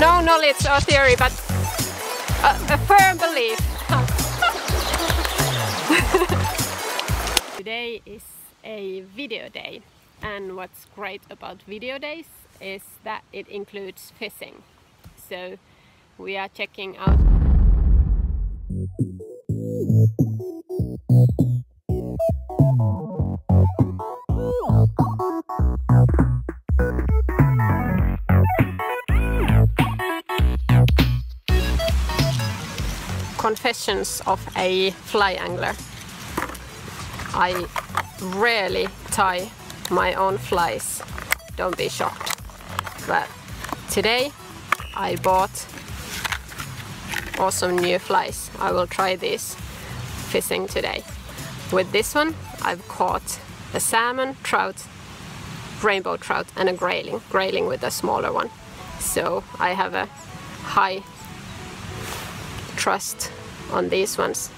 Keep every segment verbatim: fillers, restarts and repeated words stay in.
No knowledge or theory, but a, a firm belief. Today is a video day, and what's great about video days is that it includes fishing. So we are checking out Confessions of a Fly Angler. I rarely tie my own flies, don't be shocked, but today I bought awesome new flies. I will try these fishing today. With this one I've caught a salmon, trout, rainbow trout and a grayling, grayling with a smaller one. So I have a high trust on these ones.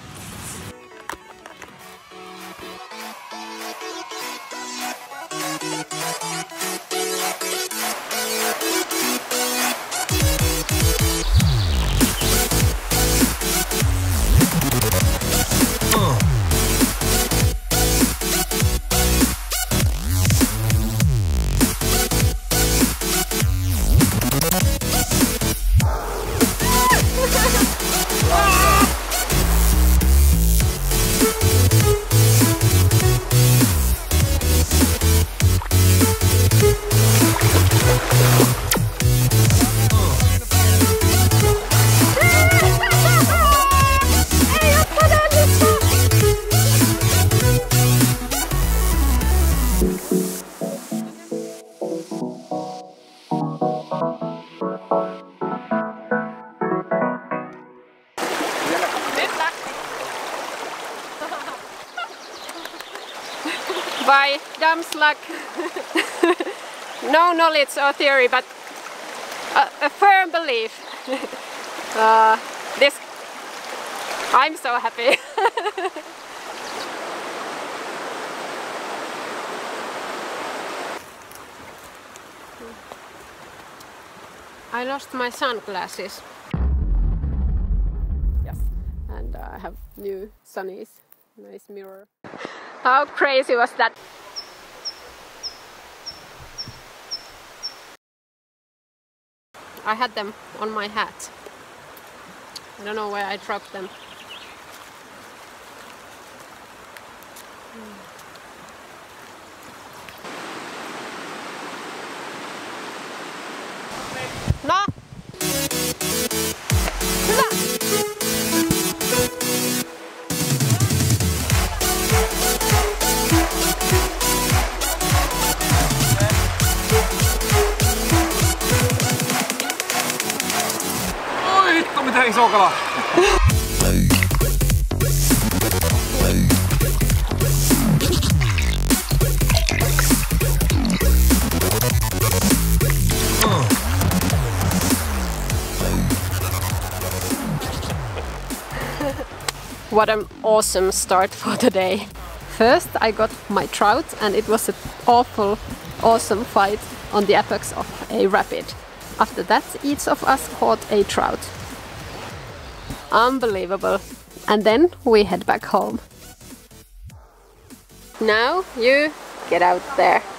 By dumb's luck, no knowledge or theory, but a, a firm belief. uh, this, I'm so happy. I lost my sunglasses. Yes, and I have new sunnies. Nice mirror. How crazy was that? I had them on my hat. I don't know where I dropped them. No! Iso kala. What an awesome start for the day. First I got my trout and it was an awful, awesome fight on the apex of a rapid. After that each of us caught a trout. Unbelievable. And then we head back home. Now you get out there.